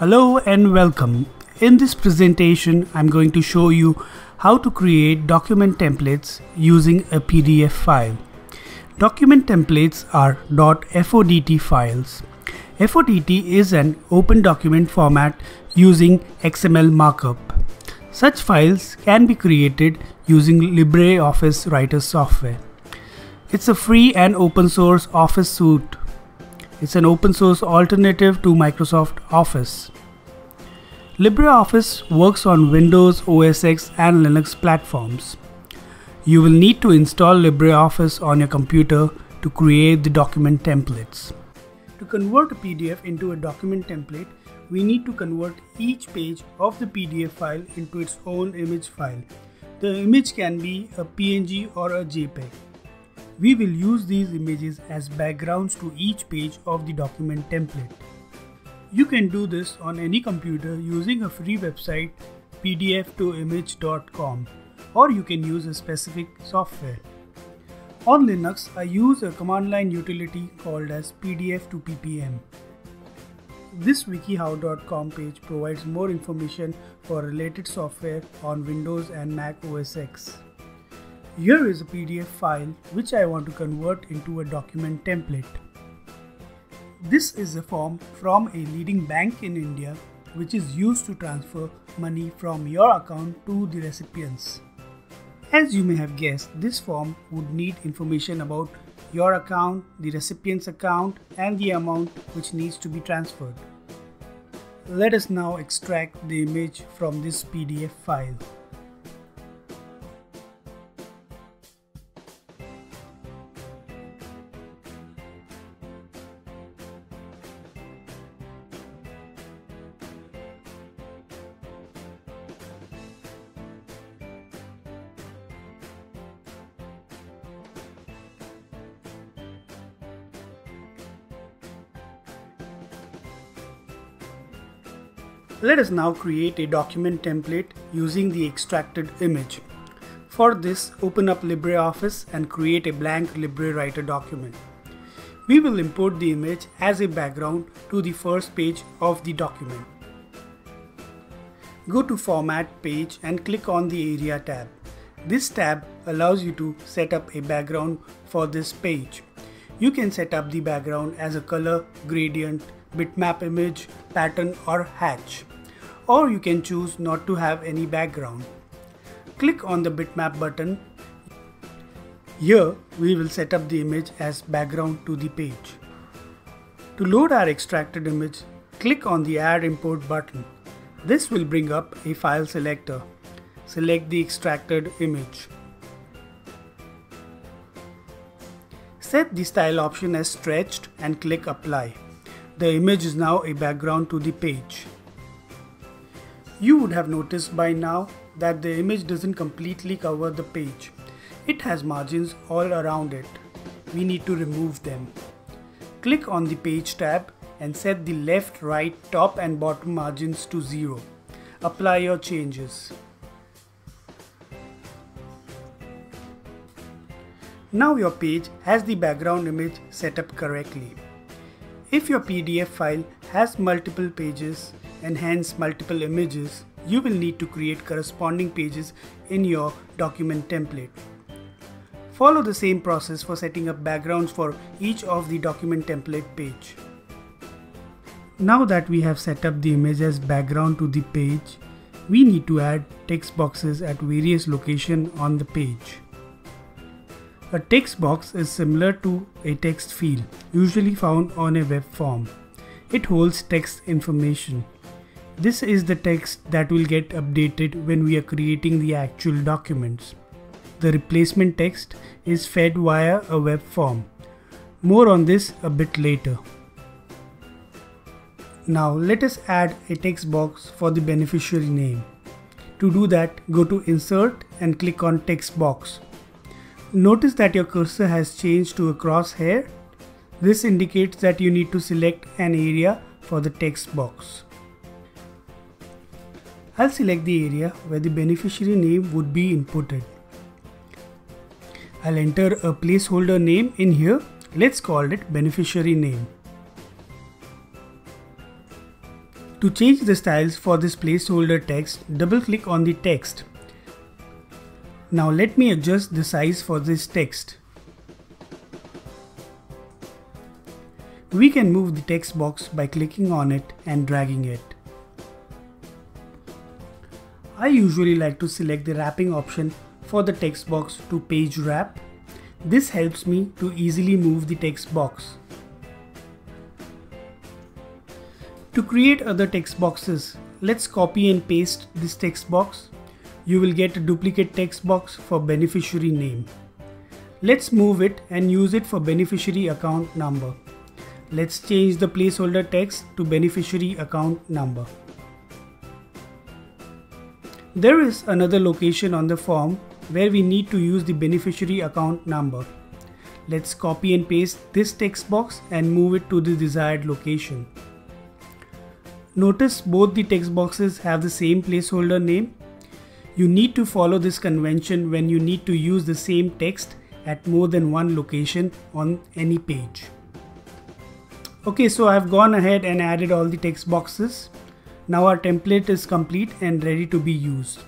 Hello and welcome. In this presentation, I'm going to show you how to create document templates using a PDF file. Document templates are .FODT files. FODT is an open document format using XML markup. Such files can be created using LibreOffice Writer software. It's a free and open source Office suite. It's an open source alternative to Microsoft Office. LibreOffice works on Windows OS X and Linux platforms. You will need to install LibreOffice on your computer to create the document templates. To convert a PDF into a document template, we need to convert each page of the PDF file into its own image file. The image can be a PNG or a JPEG. We will use these images as backgrounds to each page of the document template. You can do this on any computer using a free website pdf2image.com, or you can use a specific software. On Linux, I use a command line utility called as pdf2ppm. This wikiHow.com page provides more information for related software on Windows and Mac OS X. Here is a PDF file which I want to convert into a document template. This is a form from a leading bank in India which is used to transfer money from your account to the recipients. As you may have guessed, this form would need information about your account, the recipient's account, and the amount which needs to be transferred. Let us now extract the image from this PDF file. Let us now create a document template using the extracted image. For this, open up LibreOffice and create a blank LibreWriter document. We will import the image as a background to the first page of the document. Go to Format page and click on the Area tab. This tab allows you to set up a background for this page. You can set up the background as a color, gradient, bitmap image, pattern or hatch, or you can choose not to have any background. Click on the bitmap button. Here we will set up the image as background to the page. To load our extracted image, click on the Add Import button. This will bring up a file selector. Select the extracted image. Set the style option as stretched and click Apply. The image is now a background to the page. You would have noticed by now that the image doesn't completely cover the page. It has margins all around it. We need to remove them. Click on the Page tab and set the left, right, top and bottom margins to 0. Apply your changes. Now your page has the background image set up correctly. If your PDF file has multiple pages and hence multiple images, you will need to create corresponding pages in your document template. Follow the same process for setting up backgrounds for each of the document template page. Now that we have set up the image as background to the page, we need to add text boxes at various locations on the page. A text box is similar to a text field, usually found on a web form. It holds text information. This is the text that will get updated when we are creating the actual documents. The replacement text is fed via a web form. More on this a bit later. Now let us add a text box for the beneficiary name. To do that, go to Insert and click on Text Box. Notice that your cursor has changed to a crosshair. This indicates that you need to select an area for the text box. I'll select the area where the beneficiary name would be inputted. I'll enter a placeholder name in here. Let's call it beneficiary name. To change the styles for this placeholder text, double click on the text. Now let me adjust the size for this text. We can move the text box by clicking on it and dragging it. I usually like to select the wrapping option for the text box to page wrap. This helps me to easily move the text box. To create other text boxes, let's copy and paste this text box. You will get a duplicate text box for beneficiary name. Let's move it and use it for beneficiary account number. Let's change the placeholder text to beneficiary account number. There is another location on the form where we need to use the beneficiary account number. Let's copy and paste this text box and move it to the desired location. Notice both the text boxes have the same placeholder name. You need to follow this convention when you need to use the same text at more than one location on any page. Okay, so I've gone ahead and added all the text boxes. Now our template is complete and ready to be used.